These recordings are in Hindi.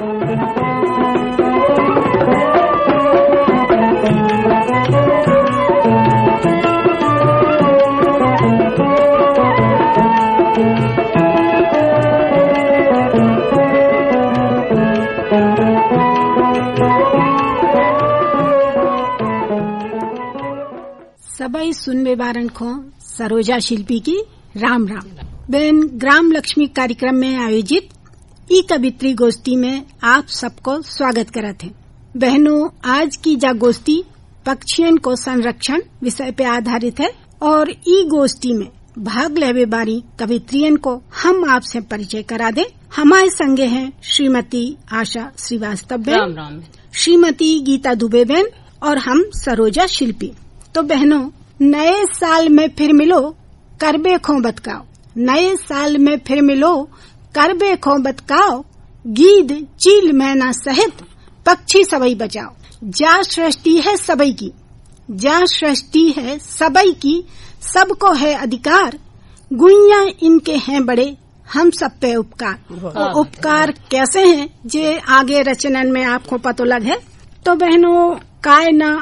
सबाई सुनबे बारन खो सरोजा शिल्पी की राम राम बेन ग्राम लक्ष्मी कार्यक्रम में आयोजित ई कवित्री गोष्ठी में आप सबको स्वागत करते हैं। बहनों, आज की जा गोष्ठी पक्षियों को संरक्षण विषय पे आधारित है और ई गोष्ठी में भाग लेवे बारी कवित्रियन को हम आपसे परिचय करा दे। हमारे संगे हैं श्रीमती आशा श्रीवास्तव बेन, श्रीमती गीता दुबे बेन और हम सरोजा शिल्पी। तो बहनों, नए साल में फिर मिलो करबे खो बतकाओ, नए साल में फिर मिलो करबे खो बतकाओ, गीद चील मैना सहित पक्षी सबई बचाओ। जा सृष्टि है सबई की, जा सृष्टि है सबई की, सबको है अधिकार, गुइया इनके हैं बड़े, हम सब पे उपकार। उपकार कैसे हैं जे आगे रचनन में आपको पतो लग है। तो बहनों, काय ना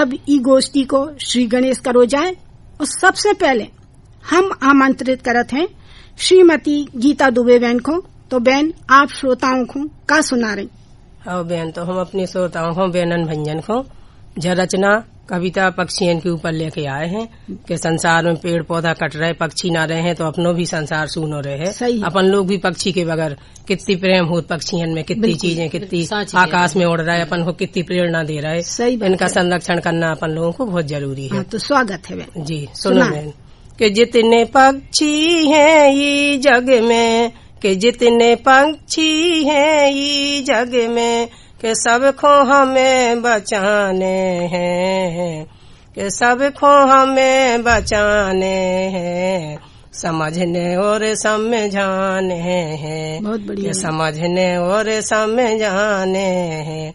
अब ई गोष्ठी को श्री गणेश करो जाए और सबसे पहले हम आमंत्रित करते हैं श्रीमती गीता दुबे बहन को। तो बहन, आप श्रोताओं को का सुना रही? हाँ बहन, तो हम अपने श्रोताओं को बेनन भंजन को रचना कविता पक्षियों के ऊपर लेके आए हैं कि संसार में पेड़ पौधा कट रहे, पक्षी ना रहे हैं तो अपनो भी संसार सुनो रहे है। अपन लोग भी पक्षी के बगैर कितनी प्रेम हो पक्षियों में, कितनी चीजें, कितनी आकाश में उड़ रहे, अपन को कितनी प्रेरणा दे रहे। सही, इनका संरक्षण करना अपन लोगों को बहुत जरूरी है। तो स्वागत है बहन जी। सुनो बहन कि जितने पक्षी हैं ये जग में, कि जितने पक्षी हैं ये जग में, कि सबको हमें बचाने हैं, कि सबको हमें बचाने हैं, समझने और समझाने हैं, कि समझने और समझाने हैं।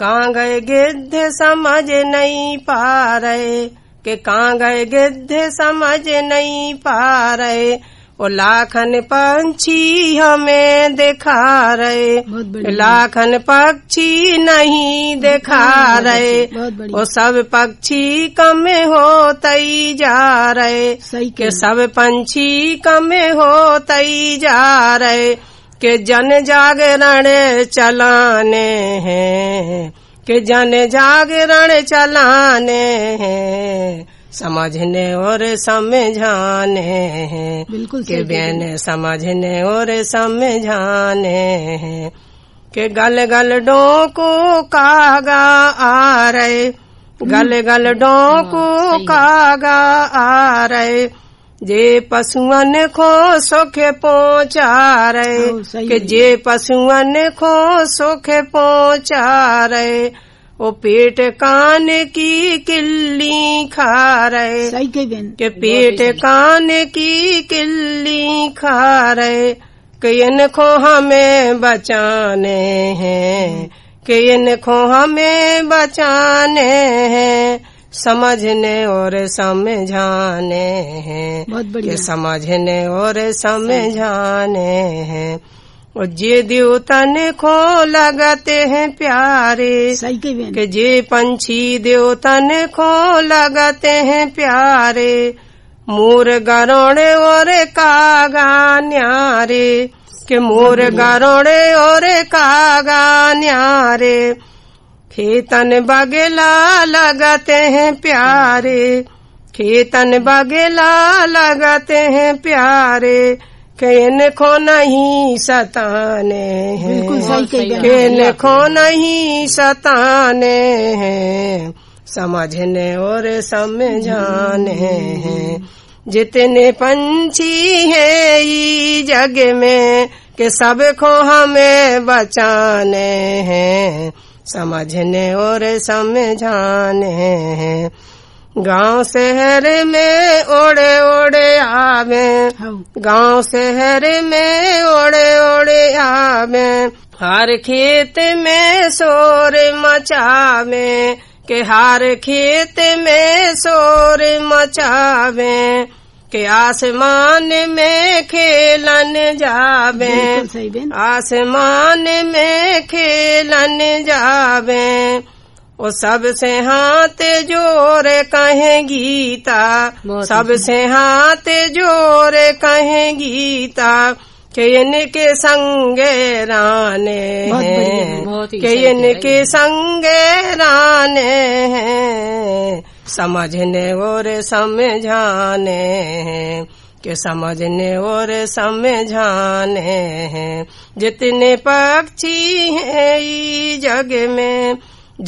कहाँ गए गिद्ध समझ नहीं पा रहे, कि कहाँ गए गिद्ध समझ नहीं पा रहे, ओ लाखन पक्षी हमें दिखा रहे, लाखन पक्षी नहीं दिखा रहे, ओ सब पक्षी कम होते ही जा रहे, के सब पंछी कम होते ही जा रहे, के जन जागरण चलाने हैं, के जन जागरण चलाने हैं, समझने और समझाने हैं, के बहने समझने और समझाने हैं। के गल गल डोंको कागा आ रहे, गल गल डोंको कागा आ रहे, जे पशुअन को सुख पहुँचा रहे, के जे पशुअन को सुख पहुँचा रहे, ओ पेट कान की किल्ली खा रहे, के पेट कान की किल्ली खा रहे, कि इनको हमें बचाने हैं, कि इनको हमें बचाने हैं, समझने और समझाने हैं, के समझने और समझाने हैं। और जे देवतन को लगते हैं प्यारे, के जे पंछी देवतन को लगते हैं प्यारे, मोर गरोड़े और कागा न्यारे, के मोर गरोड़े और कागा न्यारे, खेतन बगेला लगते हैं प्यारे, खेतन बगेला लगते हैं प्यारे, के इनको नहीं सताने हैं, के इनको नहीं सताने हैं, समझने और समझाने हैं। जितने पंछी हैं ये जग में, के सबको हमें बचाने हैं, समझने और समझाने हैं। गांव शहर में ओढ़े ओढ़े आवे, गांव शहर में ओढ़े ओढ़े आवे, हर खेत में शोर मचावे, के हर खेत में शोर मचावे, के आसमान में खेलन जावे, आसमान में खेलन जावे, वो सबसे हाथ जोड़े कहें गीता, सबसे हाथ जोड़े कहें गीता, के इनके संगे राने हैं, के इनके संगे राने हैं, समझने और समझाने हैं, के समझने और समझाने हैं। जितने पक्षी हैं इस जग में,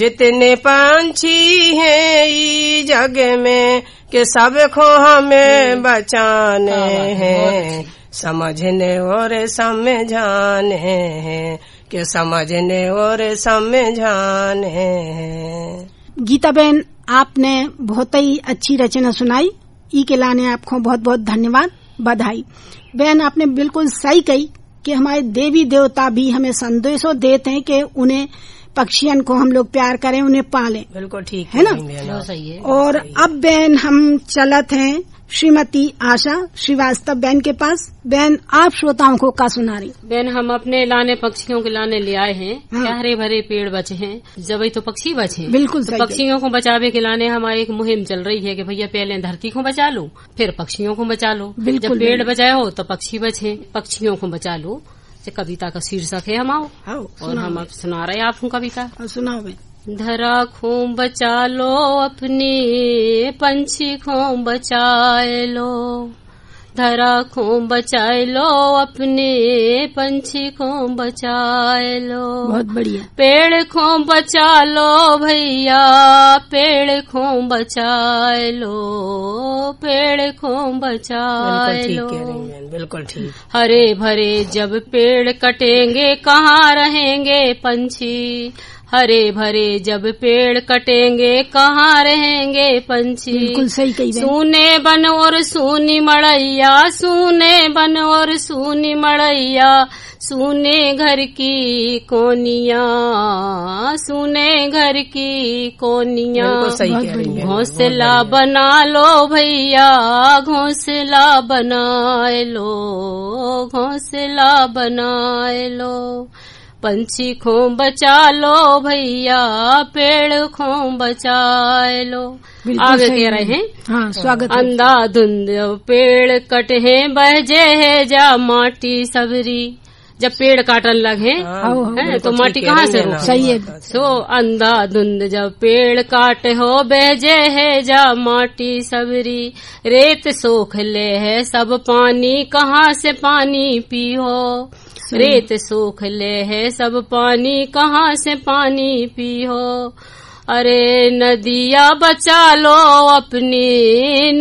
जितने पंछी हैं इस जग में, के सबको हमें बचाने हैं, समझने और समझाने हैं, के समझने और समझाने हैं। गीता बहन, आपने बहुत ही अच्छी रचना सुनाई, ई के लाने आपको बहुत बहुत धन्यवाद, बधाई। बहन आपने बिल्कुल सही कही कि हमारे देवी देवता भी हमें संदेशों देते हैं कि उन्हें पक्षियों को हम लोग प्यार करें, उन्हें पालें। बिल्कुल ठीक है ना, सही है। और अब बहन हम चलत हैं श्रीमती आशा श्रीवास्तव बहन के पास। बहन आप श्रोताओं को का सुना रही? बहन हम अपने लाने पक्षियों के लाने ले आए हैं। हाँ। हरे भरे पेड़ बचे हैं, जब तो पक्षी बचे। बिल्कुल तो पक्षियों को बचावे के लाने हमारी एक मुहिम चल रही है कि भैया पहले धरती को बचा लो, फिर पक्षियों को बचा लो। जब पेड़ बचाए हो तो पक्षी बचे, पक्षियों को बचा लो। कविता का शीर्षक है हमाओ, और हम आप सुना रहे हैं आपको कविता। सुनाओ बहन। धरा खो बचा लो अपने, पंछी खो बचाए लो, धरा खो बचाए लो अपने, पंछी खो बचाए लो। बहुत बढ़िया। पेड़ खो बचा लो भैया, पेड़ खो बचाए लो, पेड़ खो बचाए लो। बिल्कुल ठीक। हरे भरे जब पेड़ कटेंगे कहाँ रहेंगे पंछी, हरे भरे जब पेड़ कटेंगे कहाँ रहेंगे पंछी। बिल्कुल सही कही। सूने बन और सूनी मड़ैया, सूने बन और सूनी मड़ैया, सूने घर की कोनिया, सूने घर की कोनिया, घोंसला बना लो भैया, घोंसला बनाए लो, घोंसला बनाए लो। पंछी खो बचा लो भैया, पेड़ खो बचाए लो। आगे कह रहे हैं। हाँ, स्वागत। अंधाधुंध पेड़ कटे हैं, बहजे है जा माटी सबरी। जब पेड़ काटन लगे हैं तो माटी कहाँ से हो? सही है। सो अंधाधुंध जब पेड़ काटे हो, बहजे है जा माटी सबरी। रेत सोख ले है सब पानी, कहाँ से पानी पी हो, रेत सूख ले है सब पानी, कहाँ से पानी पी हो। अरे नदिया बचा लो अपनी,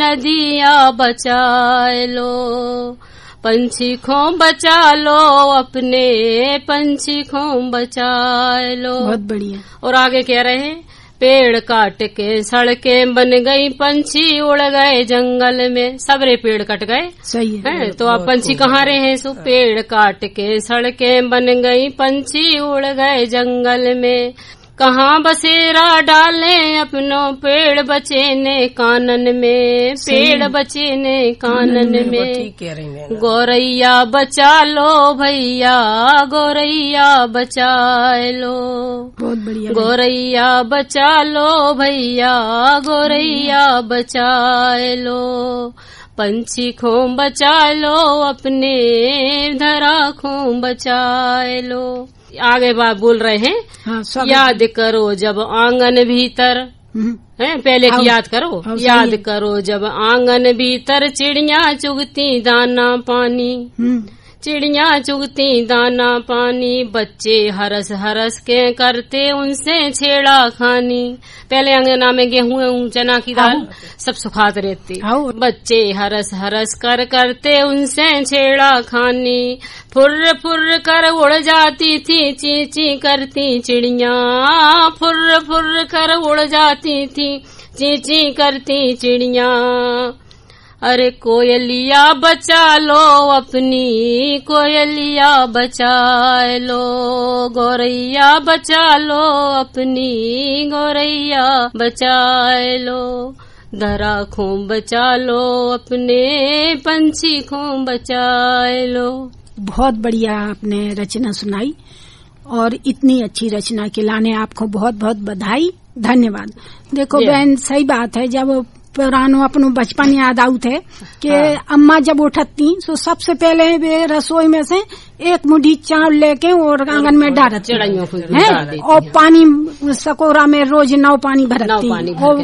नदिया बचाए लो, पंछी खो बचा लो अपने, पंछी खो बचाए लो। बहुत बढ़िया। और आगे कह रहे हैं। पेड़ काट के सड़कें बन गई, पंछी उड़ गए जंगल में। सबरे पेड़ कट गए। सही है। तो आप पंछी कहाँ रहे हैं? सो पेड़ काट के सड़कें बन गई, पंछी उड़ गए जंगल में। कहाँ बसेरा डालें अपनों, पेड़ बचेने कानन में, पेड़ बचेने कानन में। गौरैया बचा लो भैया, गौरैया बचाए लो। बहुत बढ़िया। गौरैया बचा लो भैया, गौरैया बचाए लो। पंछी खो बचा लो अपने, धरा खो बचाए लो। आगे बात बोल रहे हैं। हाँ, याद करो जब आंगन भीतर है, पहले की याद करो। याद करो जब आंगन भीतर, चिड़िया चुगती दाना पानी, चिड़िया चुगती दाना पानी। बच्चे हरस हरस के करते उनसे छेड़ा खानी। पहले अंगना में गेहूं चना की दाल सब सुखाते रहते। बच्चे हरस हरस कर करते उनसे छेड़ा खानी। फुर्र फुर्र कर उड़ जाती थी चींची करती चिड़िया, फुर्र फुर्र कर उड़ जाती थी चींची करती चिड़िया। अरे कोयलिया बचा लो अपनी, कोयलिया बचाए लो। गौरैया बचा लो अपनी, गौरैया बचाए लो। धरा खो बचा लो, अपने पंछी खो बचाए लो। बहुत बढ़िया आपने रचना सुनाई और इतनी अच्छी रचना के लाने आपको बहुत बहुत बधाई, धन्यवाद। देखो बहन, सही बात है, जब पुरानो अपनो बचपन याद आउत है कि अम्मा जब उठती तो सबसे पहले वे रसोई में से एक मुट्ठी चावल लेके और आंगन में डालती है और पानी सकोरा में रोज नौ पानी भरती और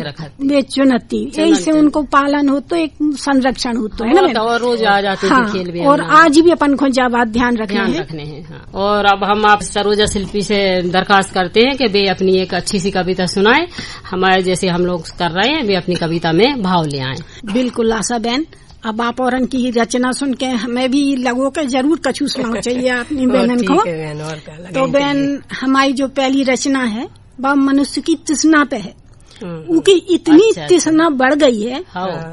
वे चुनती। यही से उनको पालन हो तो एक संरक्षण हो तो है ना, और रोज आ जाते हैं खेल में। और आज भी अपन को ज्यादा ध्यान रखने हैं। और अब हम आप सरोजा शिल्पी से दरखास्त करते हैं कि वे अपनी एक अच्छी सी कविता सुनाए, हमारे जैसे हम लोग कर रहे हैं, वे अपनी कविता में भाव ले आए। बिल्कुल आशा बहन, अब आप और की रचना सुन के हमें भी लगो के जरूर कछु सुनाओ चाहिए अपनी बहन को। तो बहन हमारी जो पहली रचना है वह मनुष्य की तृष्णा पे है। उनकी इतनी तृष्णा बढ़ गई है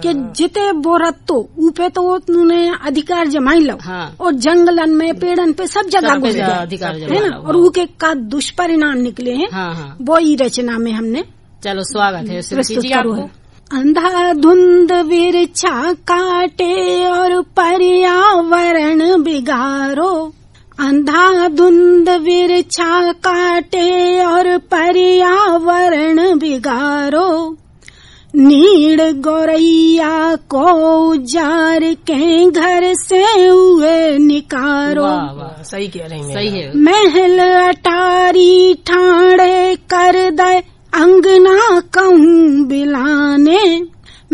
कि जिते वो रत्तो ऊपे तो उन्होंने अधिकार जमाई लो और जंगलन में पेड़न पे सब जगह अधिकार है ना, और उनके का दुष्परिणाम निकले हैं। वो ही रचना में हमने चलो स्वागत है प्रस्तुत करो है। अंधा धुंध विरछा काटे और पर्यावरण बिगाड़ो, अंधा धुंध विरछा काटे और पर्यावरण बिगाड़ो, नीड़ गौरैया को उजार के घर से हुए निकारो। वाह वाह, सही कह रही हैं, सही है। महल अटारी ठाणे कर दे अंगना कहूँ बिलाने,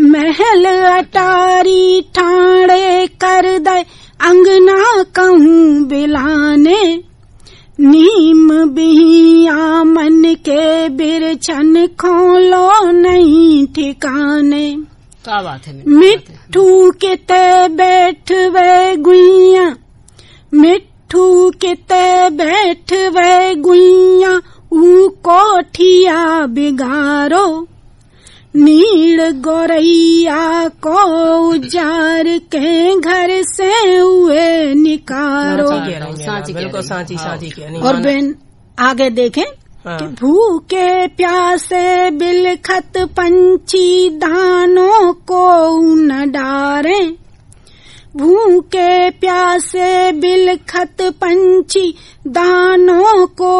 महल अटारी ठाणे कर दे अंगना कहूँ बिलाने, नीम बिहिया मन के बिरछन खोलो नहीं ठिकाने। क्या बात है। मिट्ठू किते बैठवे गुइया, मिट्ठू किते बैठवे गुइया कोठिया बिगारो, नीड़ गोरैया को उजार के घर से हुए निकारो। और बहन आगे देखें कि भूखे प्यासे बिलखत पंछी दानों को न डारे, भूखे प्यासे बिलखत पंछी दानों को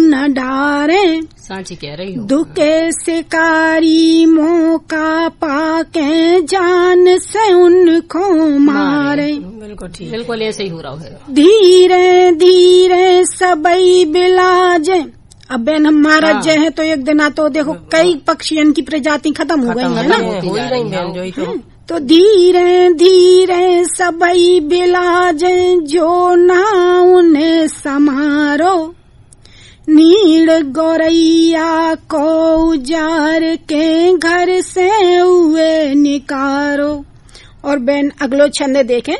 न डारे, साची कह रही हूँ। दुखे शिकारी मौका पाके जान से उनको मारे। बिल्कुल ठीक, बिल्कुल ऐसे ही हो रहा है। धीरे धीरे सबई बिलाजे। अब बहन हमारा जय है तो एक दिन तो देखो कई पक्षियों की प्रजाति खत्म हो गई है ना, तो धीरे धीरे सबई बिलाजे जो ना उन्हें समारो, नीड़ गौरैया को उजार के घर से हुए निकारो। और बहन अगलो छंद देखें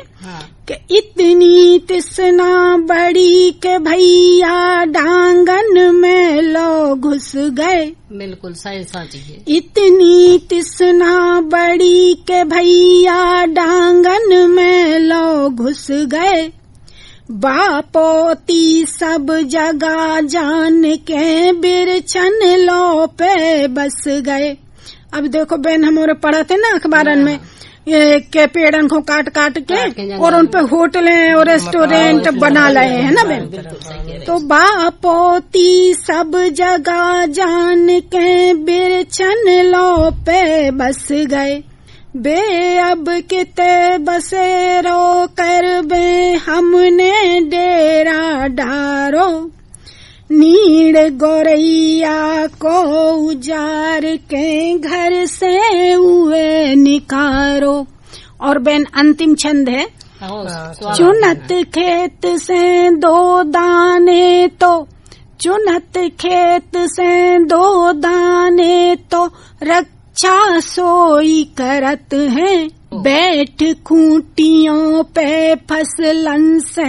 कि इतनी तृष्णा बड़ी के भैया डांगन में लोग घुस गए। बिल्कुल सही साची है। इतनी तृष्णा बड़ी के भैया डांगन में लोग घुस गए, बापोती सब जगह जान के बिरछन लो पे बस गए। अब देखो बहन हमारे पढ़ते ना अखबारन में के पेड़न को काट काट के और उनपे होटलें और रेस्टोरेंट बना लाए है ना बहन। तो बापोती सब जगह जान के बिरछन लो पे बस गए, बे अब किते बसेरो कर बे हमने डेरा डारो, नीड़ गौरैया को उजार के घर से हुए निकारो। और बहन अंतिम छंद है, चुनत खेत से दो दाने तो, चुनत खेत से दो दाने तो रक्षा सोई करत है, बैठ खूंटियों पे फसलन से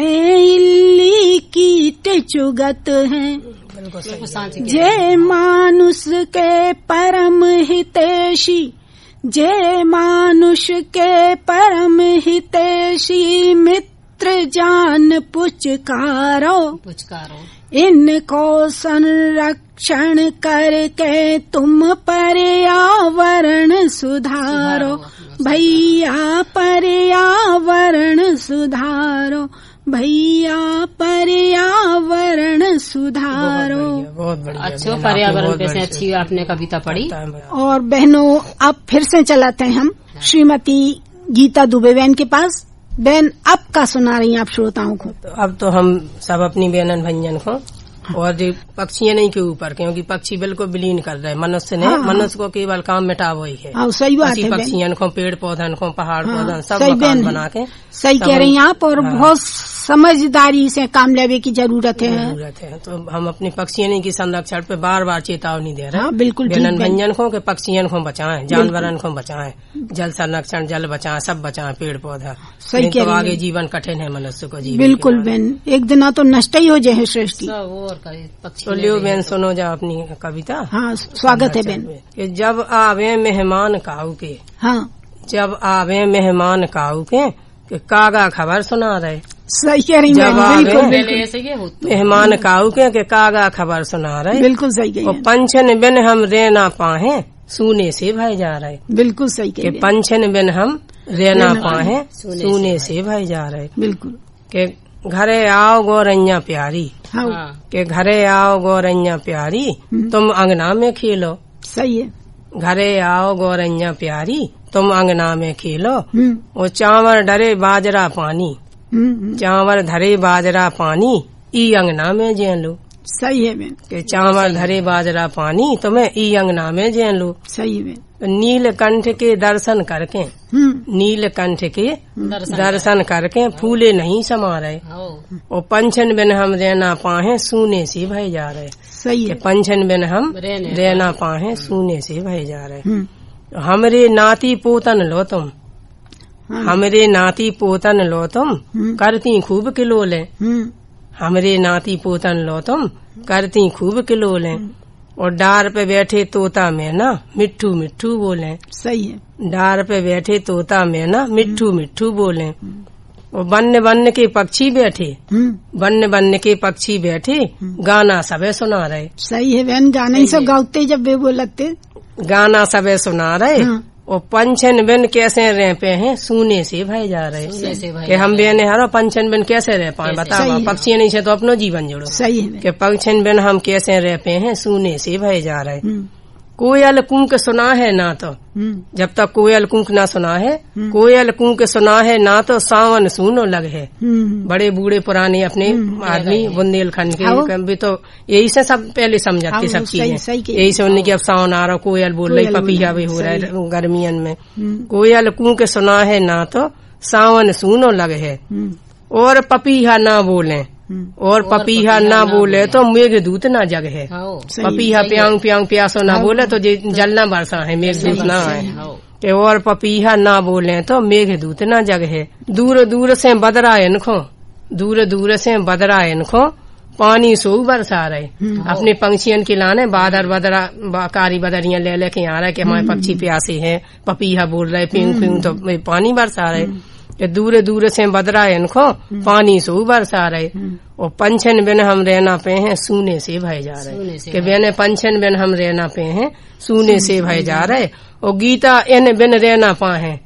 इल्ली कीट चुगत हैं, जे मानुष के परम हितेशी, जे मानुष के परम हितेशी मित्र पात्र जान पुचकारो इनको संरक्षण करके तुम पर्यावरण सुधारो भैया पर्यावरण सुधारो भैया पर्यावरण सुधारो। अच्छा पर्यावरण पे अच्छी आपने कविता पढ़ी। और बहनों अब फिर से चलाते हैं हम श्रीमती गीता दुबे बहन के पास। बहन अब का सुना रही हैं आप श्रोताओं को। अब तो हम सब अपनी बहन भंजन को और पक्षियाँ नहीं के ऊपर, क्योंकि पक्षी बिल्कुल विलीन कर रहे हैं। मनुष्य ने मनुष्य को केवल काम मिटाव ही है। सही बात है। पक्षियों को पेड़ पौधन को पहाड़ पौधन सब मकान बना के। सही कह रही हैं आप। और बहुत समझदारी से काम लेने की जरूरत है। तो हम अपनी पक्षियों की संरक्षण पे बार बार चेतावनी दे रहे हैं। बिल्कुल व्यंजन को के पक्षियों को बचाएं, जानवरों को बचाएं, जल संरक्षण जल बचाएं, सब बचाएं पेड़ पौधा। सही कह रही हैं। आगे जीवन कठिन है मनुष्य को जी। बिल्कुल बहन एक दिन तो नष्ट ही हो जाए सृष्टि। तो लियो बहन सुनो जा अपनी कविता। हाँ स्वागत है बहन। जब आवे मेहमान काऊ के, हाँ जब आवे मेहमान काऊ के कागा खबर सुना रहे। सही कह रही हैं। मेहमान काऊ के कागा खबर सुना रहे। बिल्कुल सही कह रही हैं। पंचन बिन हम रहना पाए सूने से भाई जा रहे। बिल्कुल सही कह रही हैं। पंचन बिन हम रहना पाए सूने से भाई जा रहे। बिल्कुल। के घरे आओ गौरैया प्यारी, के घरे आओ गौरैया प्यारी तुम अंगना में खेलो। सही है। घरे आओ गौरैया प्यारी तुम अंगना में खेलो। वो चावर डरे बाजरा पानी, चावर धरे बाजरा पानी ई अंगना में जेन लो। सही है बहन। के चावर धरे बाजरा पानी तुम्हें ई अंगना में जेन लो। सही है। नीलकंठ के दर्शन करके, नीलकंठ के दर्शन करके फूले नहीं समा रहे। और पंचन बिन हम रहना पाए सूने से भय जा रहे। सही है। पंचन बिन हम रहना पाए सूने से भय जा रहे। हमरे नाती पोतन लो तुम, हमरे नाती पोतन लो तुम करती खूब किलोले। हमरे नाती पोतन लो तुम करती खूब किलोले। और डार पे बैठे तोता मैना मिट्ठू मिट्ठू बोले। सही है। डार पे बैठे तोता मैना मिट्ठू मिट्ठू बोले। और बन्न बन्न के पक्षी बैठे, बन्न बन्न के पक्षी बैठे गाना सबे सुना रहे। सही है बहन। गाना ही सब गाते जब वे वो लगते गाना सबे सुना रहे। और पंचन बिन कैसे रह पे हैं सूने से भाई जा रहे। कि हम बेने हारो पंचन बिन कैसे रह पाए बताओ। पक्षी नहीं से तो अपनो जीवन जोड़ो। सही है। कि पंचन बिन हम कैसे रह पे हैं सूने से भाई जा रहे। कोयल कूक सुना है ना तो, जब तक कोयल कूक ना सुना है, कोयल कूक सुना है ना तो सावन सूनो लग है। बड़े बूढ़े पुराने अपने आदमी बुंदेलखंड के भी तो यही से सब पहले समझाते सब चीजें। यही से उन्हें कि अब सावन आ रहा कोयल बोल रही पपीहा भी हो रहा है गर्मियन में। कोयल कूक सुना है ना तो सावन सूनो लग है। और पपीहा ना बोले, और पपीहा ना बोले तो मेघ दूत ना जग है। पपीहा प्यांग प्यांग प्यासो ना बोले तो जल ना बरसा है मेघ दूत ना है। और पपीहा ना बोले तो मेघ दूत ना जग है। दूर दूर से बदरा इनको, दूर दूर से बदरा इनको पानी सो बरसा रहे। अपने पंक्षियों के लाने बादर बदरा कारी बदरिया ले लेके आ रहे कि हमारे पक्षी प्यासे हैं। पपीहा बोल रहे प्यूं प्यूं तो पानी बरसा रहे। दूर दूर से बदरा इनको पानी से बरसा रहे। और पंचन बिन हम रहना पे हैं सूने से भय जा रहे। कि बहने पंचन बिन हम रहना पे हैं सूने से भय जा रहे। और गीता इन बिन रहना पाए,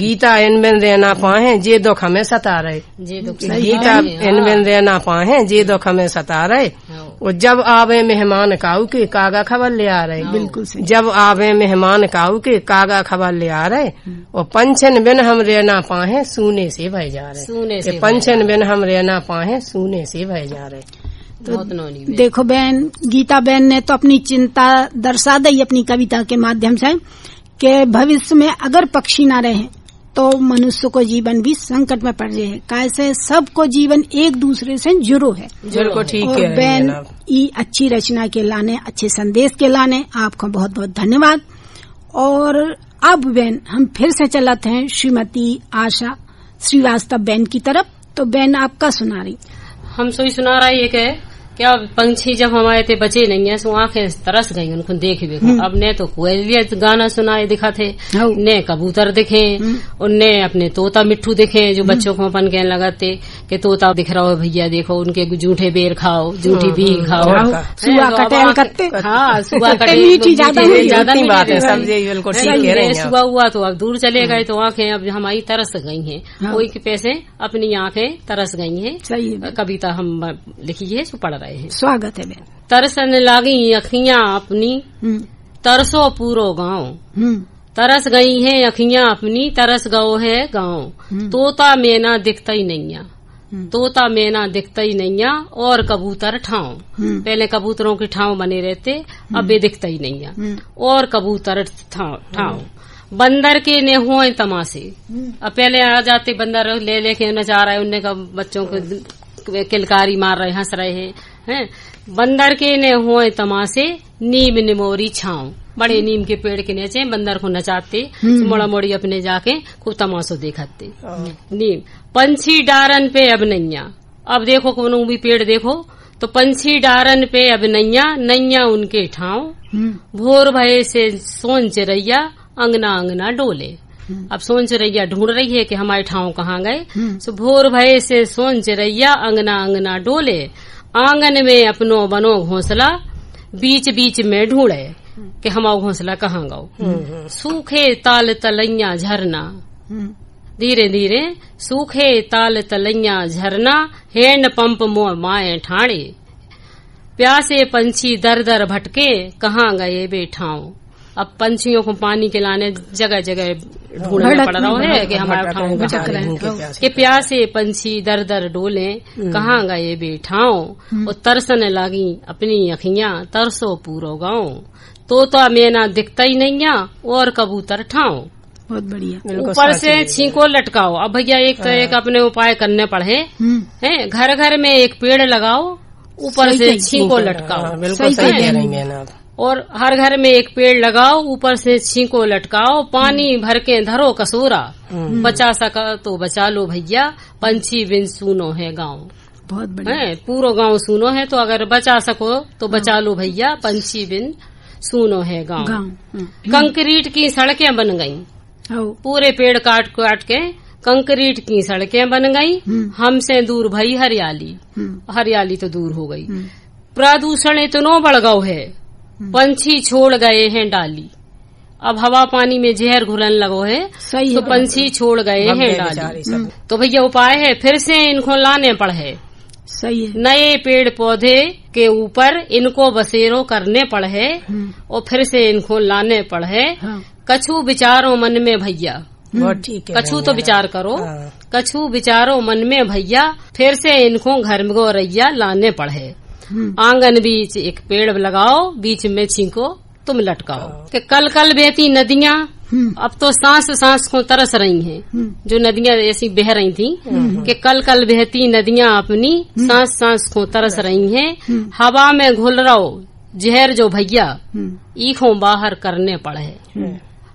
गीता इन बिन रहना पाए जे दुख हमें सता रहे। गीता इन बिन रहना पाए जे दुख हमें सता रहे। और जब आवे मेहमान काऊ के कागा खबर ले आ रहे। बिल्कुल। जब आवे मेहमान काऊ के कागा खबर ले आ रहे। और पंचन बिन हम रहना पाए सूने से भय जा रहे। पंचन बिन हम रहना पाए सूने से भय जा रहे। तो देखो बहन गीता बहन ने तो अपनी चिंता दर्शा दी अपनी कविता के माध्यम से कि भविष्य में अगर पक्षी ना रहे तो मनुष्य को जीवन भी संकट में पड़ रहे है। कैसे सबको जीवन एक दूसरे से जुड़ो है। और बहन ये अच्छी रचना के लाने अच्छे संदेश के लाने आपको बहुत बहुत धन्यवाद। और अब बहन हम फिर से चलाते हैं श्रीमती आशा श्रीवास्तव बहन की तरफ। तो बहन आपका सुना रही हम सोई सुना रही है क्या पंछी जब हमारे थे बचे नहीं है, सो आंखें तरस गई उनको देख भी। अब ने तो कोयलिया गाना सुनाए दिखा थे, ने कबूतर दिखे, उनने अपने तोता मिट्ठू दिखे जो बच्चों को अपन कहने लगाते कि तोता दिख रहा हो भैया देखो, उनके जूठे बेर खाओ, जूठी भी खाओ, सुआ कटेल करते, हाँ सुआ कटेल सुबह हुआ तो अब दूर चले गए तो आंखें अब हमारी तरस गई हैं, कोई के पैसे अपनी आंखें तरस गई हैं। कविता हम लिखी है जो पढ़ रहे हैं। स्वागत है बहन। तरसन लागी अखियां अपनी तरसो पूरो गांव, तरस गई हैं अखियां अपनी तरस गो है गांव, तोता मेना दिखता ही नैया, तोता मेना दिखता ही नैया और कबूतर ठाव। पहले कबूतरों की ठाव बने रहते, अब वे दिखता ही नैया और कबूतर ठाव। बंदर के ने हुए तमाशे, अब पहले आ जाते बंदर ले लेके नचा रहे, उनने का बच्चों को किलकारी मार रहे, हंस रहे हैं। बंदर के ने हुए तमाशे नीम निमोरी छाव, बड़े नीम के पेड़ के नीचे बंदर को नचाते, मोड़ा मोड़ी अपने जाके खूब तमाशो देखाते। नीम पंछी डारन पे अब नैया, अब देखो कोनो भी पेड़ देखो तो पंछी डारन पे अब नैया, नैया उनके ठाव। भोर भये से सोन चिरैया अंगना अंगना डोले, अब सोन चिरैया ढूंढ रही है कि हमारे ठाव कहाँ गए। सो भोर भये से सोन चिरैया अंगना अंगना डोले, आंगन में अपनो बनो घोंसला, बीच बीच में ढूंढे कि हमाओ घोंसला कहाँ गाओ। सूखे ताल तलैया झरना, धीरे धीरे सूखे ताल तलैया झरना, हैंड पंप मोर माए ठाणे, प्यासे पंछी दर दर भटके कहाँ गए बेठाओ। अब पंछियों को पानी के लाने जगह जगह ढूंढना पड़ रहा है कि हमारा ठाव कहाँ, कि प्यासे पंछी दर दर डोले कहाँ गए बेठाओ। और तरसने लागी अपनी अखियां तरसो पूरो गाँव, तोता मेना दिखता ही नहीं है और कबूतर ठाव। बहुत बढ़िया। ऊपर से छींको लटकाओ, अब भैया एक तो एक अपने उपाय करने पड़े हैं। घर घर में एक पेड़ लगाओ, ऊपर से छींको लटकाओ। सही कह रही हैं आप। और हर घर में एक पेड़ लगाओ, ऊपर से छींको लटकाओ, पानी भर के धरो कसूरा, बचा सका तो बचा लो भैया, पंछी बिन सूनो है गाँव। बहुत बढ़िया। पूरा गाँव सूनो है तो अगर बचा सको तो बचा लो भैया, पंछी बिन सूनो है गांव। कंक्रीट की सड़कें बन गईं, पूरे पेड़ काट काट के कंक्रीट की सड़कें बन गईं, हमसे दूर भई हरियाली, हरियाली तो दूर हो गई। प्रदूषण इतना बढ़ गया है, पंछी छोड़ गए हैं डाली, अब हवा पानी में जहर घुलन लगो है तो पंछी छोड़ गए हैं डाली। तो भैया उपाय है फिर से इनको लाने पड़े, सही है। नए पेड़ पौधे के ऊपर इनको बसेरो करने पड़े और फिर से इनको लाने पड़े। हाँ। कछु विचारो मन में भैया, ठीक है, कछु तो विचार करो। हाँ। कछु विचारो मन में भैया, फिर से इनको घर में गौरैया लाने पड़े। आंगन बीच एक पेड़ लगाओ, बीच में छींको तुम लटकाओ। कि कल कल बहती नदियाँ, अब तो सांस सांस को तरस रही हैं, जो नदियाँ ऐसी बह रही थी कि कल कल बहती नदियाँ अपनी सांस सांस को तरस रही हैं। हवा में घुल रहो जहर जो भैया, ईखों बाहर करने पड़े।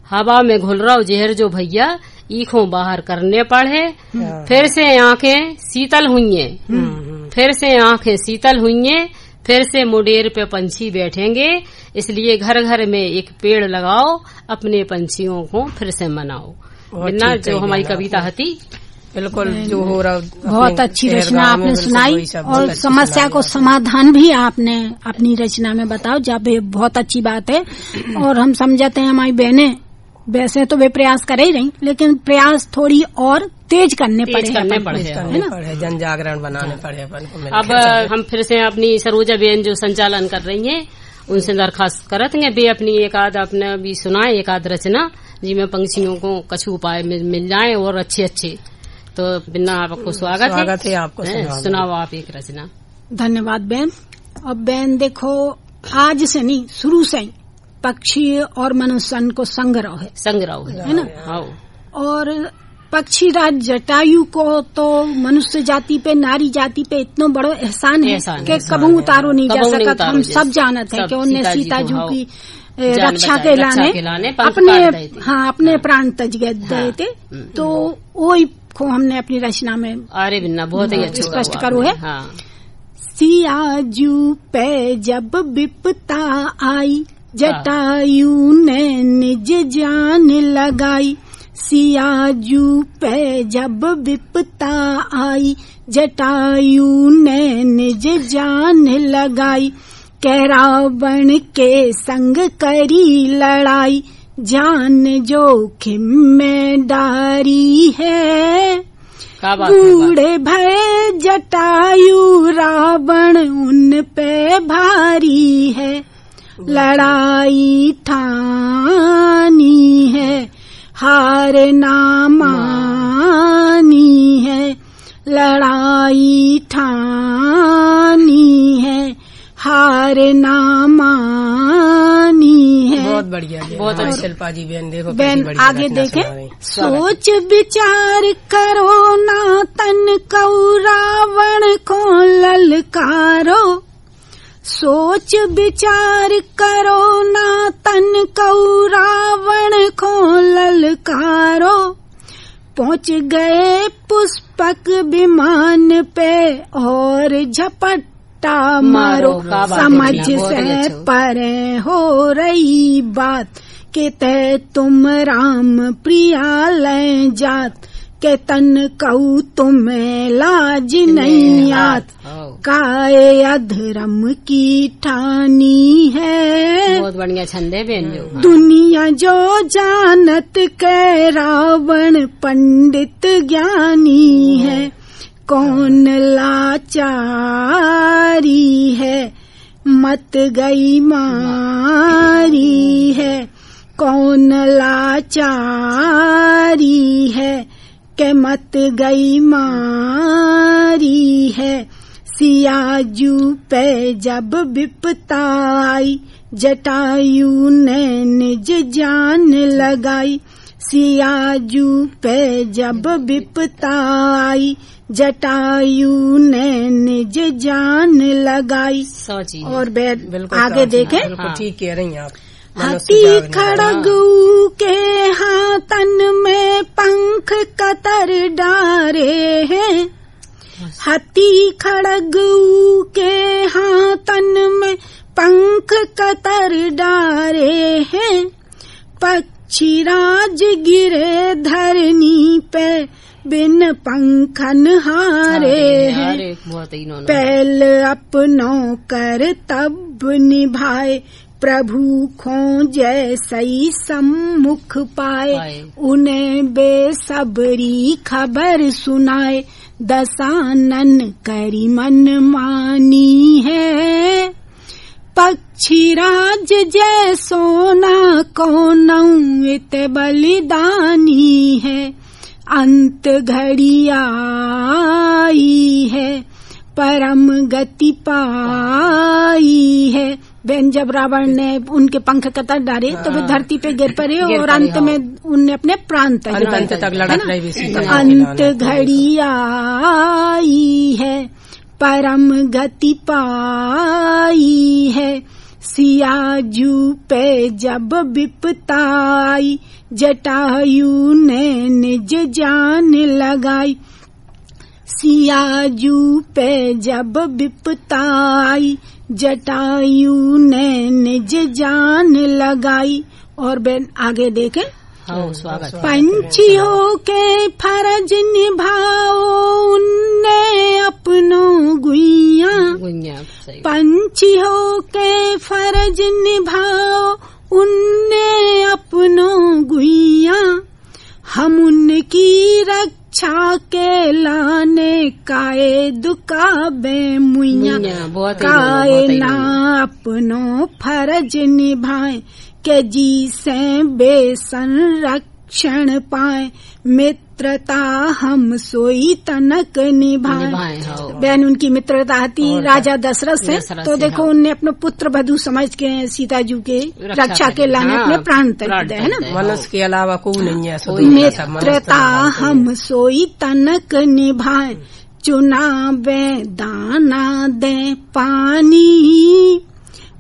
हवा में घुल रहो जहर जो भैया, ईखों बाहर करने पड़े। फिर से आंखें शीतल हुई हैं, फिर से आंखें शीतल हुई हैं, फिर से मुडेर पे पंछी बैठेंगे। इसलिए घर घर में एक पेड़ लगाओ, अपने पंछियों को फिर से मनाओ। ना जो हमारी कविता थी, बिल्कुल जो हो रहा, बहुत अच्छी रचना आपने सुनाई और समस्या को समाधान भी आपने अपनी रचना में बताओ। जब बहुत अच्छी बात है और हम समझाते हैं हमारी बहनें, वैसे तो वे प्रयास कर ही रही, लेकिन प्रयास थोड़ी और तेज करने पड़े है ना, जन जागरण बनाने पड़े। अब हम फिर से अपनी सरोजा बहन जो संचालन कर रही हैं उनसे दरखास्त करते हैं, वे अपनी एक आध अपने भी सुनाए एक आध रचना जिसमें पंछियों को कुछ उपाय मिल जाए और अच्छे अच्छे। तो बिना आपको स्वागत है आपको, सुनाओ आप एक रचना। धन्यवाद बहन। अब बहन देखो, आज से नहीं शुरू से ही पक्षी और मनुष्य को संग रहो है ना। और पक्षी राज जटायु को तो मनुष्य जाति पे, नारी जाति पे इतना बड़ो एहसान है कि कभी उतारो नहीं जा सकता। हम सब जानत है कि उन्हें सीता जी की रक्षा के लाने अपने प्राण तज गए थे। तो वही को हमने अपनी रचना में स्पष्ट करो है। सियाजू पे जब विपता आई, जटायु ने निज जान लगाई। सियाजू पे जब विपता आई, जटायु ने निज जान लगाई। कह रावण के संग करी लड़ाई, जान जोखिम में डारी है। बूढ़े भय जटायु रावण उन पे भारी है। लड़ाई ठानी है, हार ना मानी है। लड़ाई ठानी है, हार ना मानी है। बहुत बढ़िया, बहुत अच्छी शिल्पा जी बहन। देखो बहन आगे देखें, सोच विचार करो ना तन कौ रावण को ललकारो। सोच विचार करो ना तन कौ रावण को ललकारो। पहुँच गए पुष्पक विमान पे और झपट मारो। समझ से परे हो रही बात, कहते तुम राम प्रिया ले जात। के तन कहू तुम्हें लाज नहीं आत, काए अधर्म की ठानी है। बहुत बढ़िया छंदे बेन। दुनिया जो जानत के रावण पंडित ज्ञानी है। कौन लाचारी है, मत गई मारी है। कौन लाचारी है, के मत गई मारी है। सियाजू पे जब विपता आई, जटायु ने निज जान लगाई। सियाजू पे जब विपता आई, जटायु ने निज जान लगाई। और बैठ आगे देखे, ठीक कह रही हैं आप। हाथी खड़ग के हाथन में पंख कतर डारे हैं। हाथी खड़ग के हाथन में पंख कतर डारे हैं। पक्षी राज गिरे धरनी पे, बिन पंखन हारे हैं। पहल अपनों कर तब निभाए, प्रभु खोजे सही सम्मुख पाए। उन्हें बेसब्री खबर सुनाए, दसानन करी मन मानी है। पक्षी राज जय सोना कौनऊ इत बलिदानी है। अंत घड़ी आई है, परम गति पाई है। बहन जब रावण ने उनके पंख कतर डाले तो वे धरती पे गिर पड़े और अंत में उन्हें अपने प्राण तक लड़ाई। अंत घड़ी आई है, परम गति पाई है। सियाजू पे जब विपता आई, जटायु ने निज जान लगाई। सियाजू पे जब विपता आई, जटायु ने निज जान लगाई। और बहन आगे देखें, पंछी हो के फरज निभाओ, उनने अपनों गुइया। पंछी हो के फरज निभाओ, उनने अपनों गुइया। हम उनकी रक्षा के लाने काए दुकाबे मुइया। काए ना अपनों फरज निभाए, के जी से बेसंरक्षण पाए। मित्रता हम सोई तनक निभाए। बहन उनकी मित्रता थी राजा दशरथ से, तो देखो उनने अपने पुत्र बधू समझ के सीताजू के रक्षा के लाने अपने प्राण त्याग दिए है ना। मनुष्य के अलावा कोई नहीं है। मित्रता हम सोई तनक निभाए, चुनावे दाना दे पानी।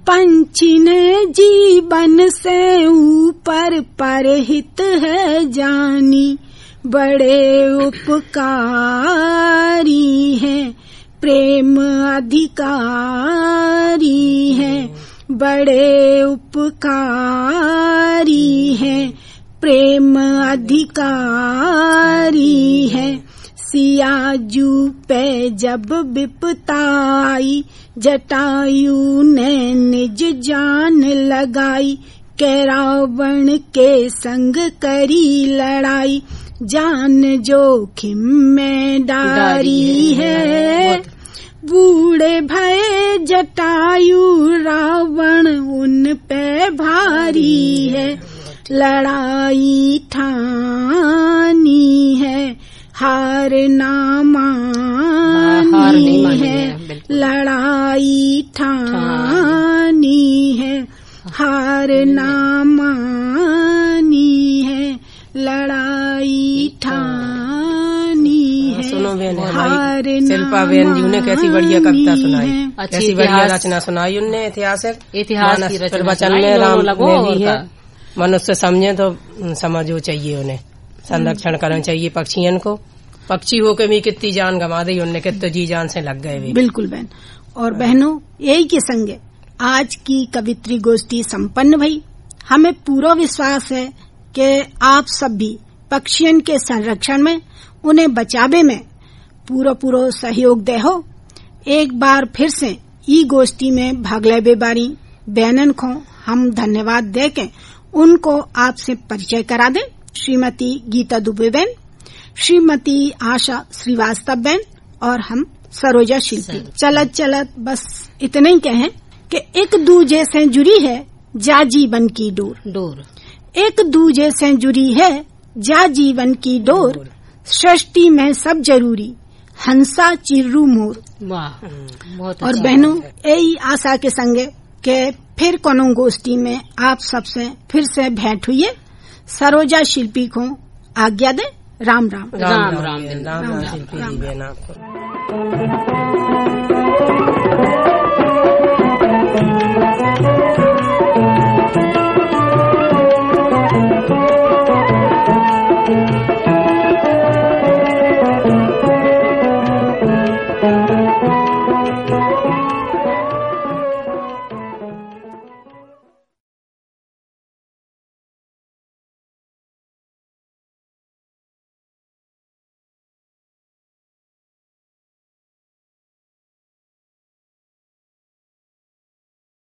पंछी ने जीवन से ऊपर परहित है जानी। बड़े उपकारी है, प्रेम अधिकारी है, बड़े उपकारी है, प्रेम अधिकारी है। सियाजू पे जब विपता आई, जटायु ने निज जान लगाई। रावण के संग करी लड़ाई, जान जोखिम में डारी है। बूढ़े भय जटायु रावण उन पे भारी है, लड़ाई ठानी है, हार ना मानी है, लड़ाई ठानी है, हार ना मानी है, लड़ाई ठानी है। सुनो बहन, हमारी शिल्पा बहन जी ने कैसी बढ़िया कविता सुनाई, कैसी बढ़िया रचना सुनाई उनने। ऐतिहासिक इतिहास वचन में राम लगी है। मनुष्य समझे तो समझो चाहिए, उन्हें संरक्षण करना चाहिए पक्षियों को। पक्षी होके भी कितनी जान गंवा दी उनने, कितने जी जान से लग गए। बिल्कुल बहन और बहनों, यही के संगे आज की कवित्री गोष्ठी संपन्न भई। हमें पूरा विश्वास है कि आप सब भी पक्षियों के संरक्षण में, उन्हें बचावे में पूरा सहयोग दे हो। एक बार फिर से ई गोष्ठी में भाग लेवे बारी बहनन को हम धन्यवाद दे के उनको आपसे परिचय करा दे। श्रीमती गीता दुबे बहन, श्रीमती आशा श्रीवास्तव बहन और हम सरोजा शिल्पी। चलत चलत बस इतने ही कहें कि एक दूजे से जुड़ी है जा जीवन की डोर डोर, एक दूजे से जुड़ी है जा जीवन की डोर। सृष्टि में सब जरूरी हंसा चिर्रू मोर। बहुत और बहनों, यही आशा के संगे के फिर कोनो गोष्ठी में आप सबसे फिर से भेंट हुई है। सरोजा शिल्पी को आज्ञा दे। राम राम राम राम राम राम।